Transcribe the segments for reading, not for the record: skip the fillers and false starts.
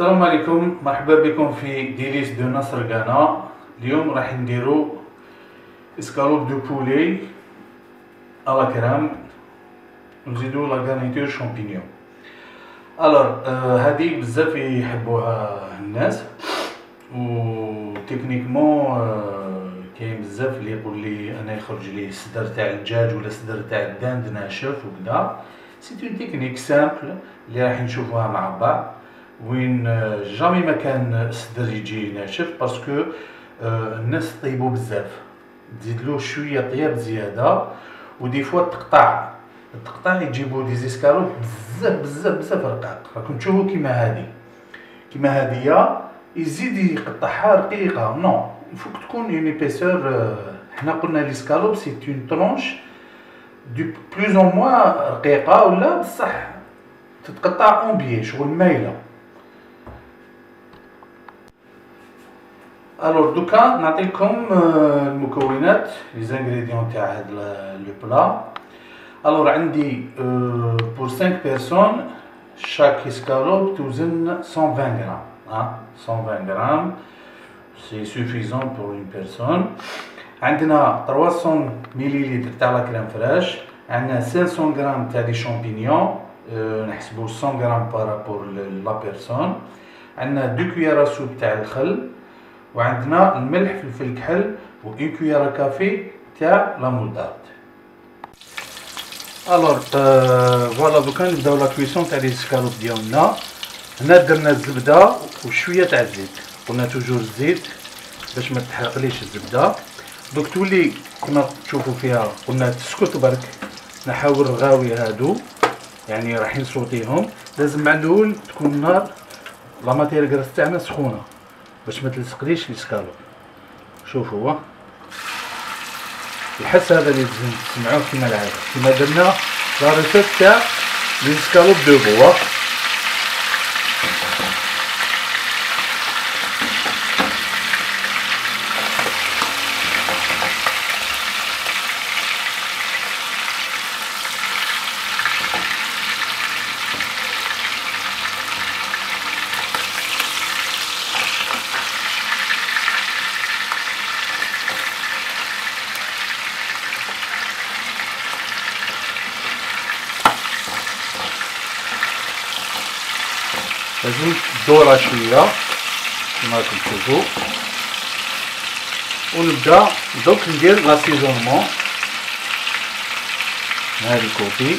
السلام عليكم، مرحبا بكم في ديليس دو نصر غانا. اليوم راح نديرو اسكالوب دو بولي على كرام ونزيدو لا غارنيتور شامبينيون. الوغ هذه بزاف يحبوها الناس و تكنيكمون كاين بزاف اللي يقول لي انا يخرج لي صدر تاع الدجاج ولا صدر تاع الدند ناشف وكذا. سي اون تكنيك سامبل اللي راح نشوفوها مع بعض، وين جامي ما كان الصدر يجي ناشف باسكو الناس طيبو بزاف، تزيدلو شويه طياب زياده، ودي فوا التقطاع يجيبو دي زيسكالوب بزاف بزاف بزاف رقاق. راكم تشوفو كيما هادية يزيد يقطعها رقيقه. نو فوك تكون اون ايبيسور، حنا قلنا لي سكالوب سي اون طرونش دو بلوز اون موا رقيقه، ولا بصح تتقطع اون بيي شغل مايله. الوغ دوكا نعطيكم المكونات لي زانغريديون تاع هاد لو بلا. الوغ عندي بور 5 بيرسون شاك اسكالوب توزن 120 غرام. 120 غرام سي سوفيزون بور اون بيرسون. عندنا 300 مليلتر تاع لا كريم فراش، عندنا 500 غرام تاع لي شامبينيون، نحسبو 100 غرام بارابور لا بيرسون، عندنا 2 كويرا سوب تاع الخل، وعندنا الملح فلفل الكحل و 1 كويرا كافي تاع لا مولدارد. الوغ فوالا دوكا نبداو لا كويسيون تاع لي اسكالوب ديالنا. هنا درنا الزبده وشويه تاع الزيت، قلنا توجور الزيت باش ما تحرقليش الزبده. دوك تولي كما تشوفوا فيها قلنا تسكت برك، نحاول رغاوي هادو يعني راح نصوتيهم. لازم مع الاول تكون النار لا ماتير غراس تاعنا سخونه باش ما تلصقليش الاسكالوب. شوفوا هو الحس هذا اللي تسمعوه كيما العاده، كيما درنا لا ريسيت تاع الاسكالوب دو بوا. لازم الدورة شوية كما راكم تشوفو، ونبدا دوك ندير لاسيزونمون مع هاد الكوفي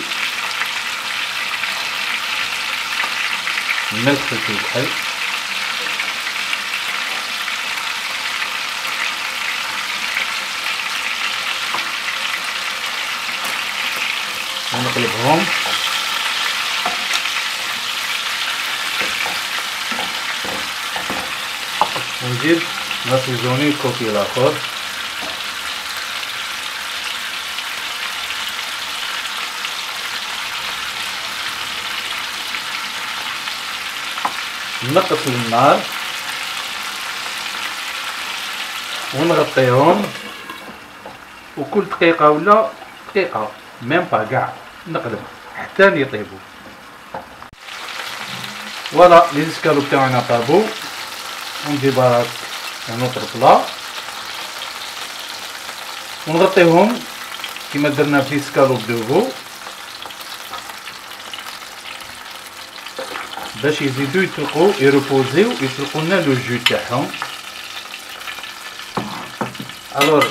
الملح فلفل الكحل. ونقلبهم ونزيد نسيزوني الكوفي الاخر. نقص النار ونغطيهم، وكل دقيقه ولا دقيقه ميم با كاع نقلب حتى يطيبوا. فوالا لي اسكالوب تاعنا طابو. ندير برك نوطر بلا ونغطيهم كيما درنا في سكالوب دوغو باش يزيدو يتلقو يريبوزيو يتلقو لنا لو جو تاعهم. الوغ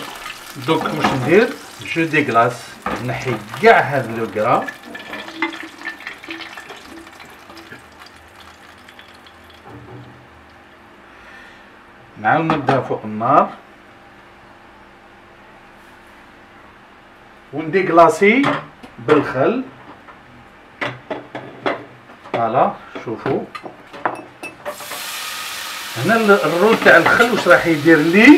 دوك واش ندير؟ جو ديكلاص، نحي كاع هاد لو كرا نعاود نبدا فوق النار ونديكلاصي بالخل. فوالا شوفوا هنا الرول تاع الخل واش راح يدير لي،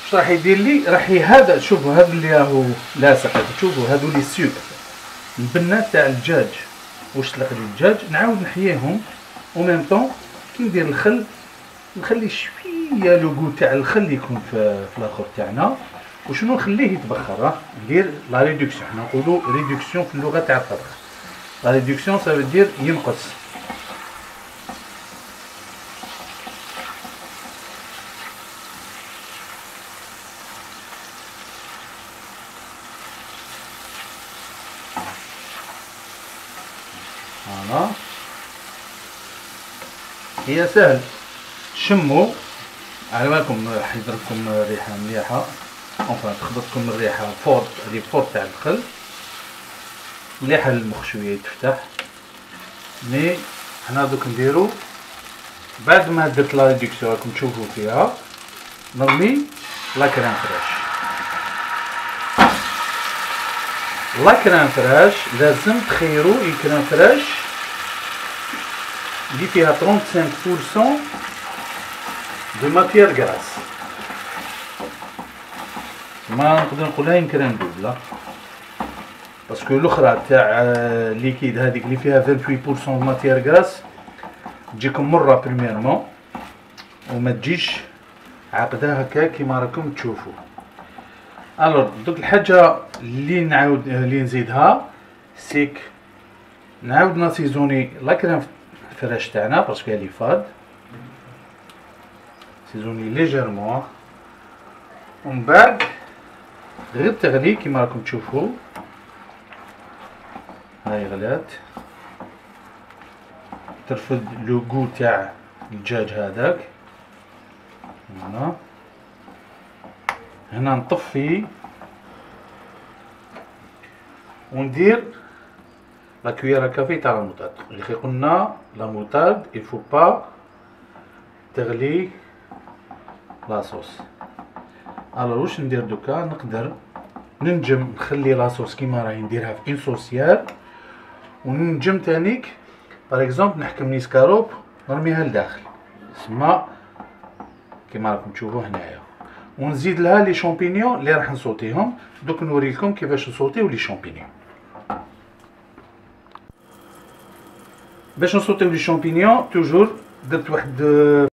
واش راح يدير لي، راح هذا شوفوا هذا اللي راهو لاصق، تشوفوا هذو لي سيوك البنات تاع الدجاج واش طلق لي الدجاج. نعاود نحييهم او ميم طون كي ندير الخل، نخلي شويه لو غو تاع الخل يكون في الاخر تاعنا. وشنو نخليه يتبخر؟ ندير لا ريدكسيون، حنا نقولوا ريدكسيون في اللغه تاع الطبخ. لا ريدكسيون سافو دير ينقص، هنا هي سهل تشموا على بالكم راح يضرب لكم ريحه مليحه، اونفا تخبطكم الريحه فوق هذه فوق تاع الدخل مليحه المخ شويه تفتح. مي حنا دوك نديرو بعد ما درت لا ريدكسيون راكم تشوفوا فيها نرمي لا كريم فريش. لا كريم فريش لازم تخيروا الكريم فريش اللي فيها 35% دو ماتيير غراس، ما نقدر نقولها كريم دوبلا باسكو الاخرى تاع ليكيد هذيك اللي فيها 28% دو ماتيير غراس تجيكم مره بريميرمون وما تجيش عقده هكا كيما راكم تشوفوا. الوغ دوك الحاجه اللي نعاود اللي نزيدها سيك نعاود نسيزوني لا كريم فريش تاعنا باسكو هي فاد سيزوني ليجيرمون ومن بعد غير تغلي كيما راكم تشوفوا. هاي غلات ترفد لو غو تاع الدجاج هذاك. هنا نطفي وندير لا كويرا كافي تاع الموطاد اللي كي قلنا لا موطاد يفو با تغلي لاصوص. الوغ واش ندير دوكا نقدر ننجم نخلي لاصوص كيما راهي نديرها في اون سوسيال وننجم تانيك باغ اكزومبل نحكم نيسكاروب نرميها لداخل سما كيما راكم تشوفوا هنايا ونزيد لها لي شامبينيون اللي راح نصوتيهم. دوك نوريكم كيفاش نصوتيو لي شامبينيون. باش نصوتيو لي شامبينيون توجور درت واحد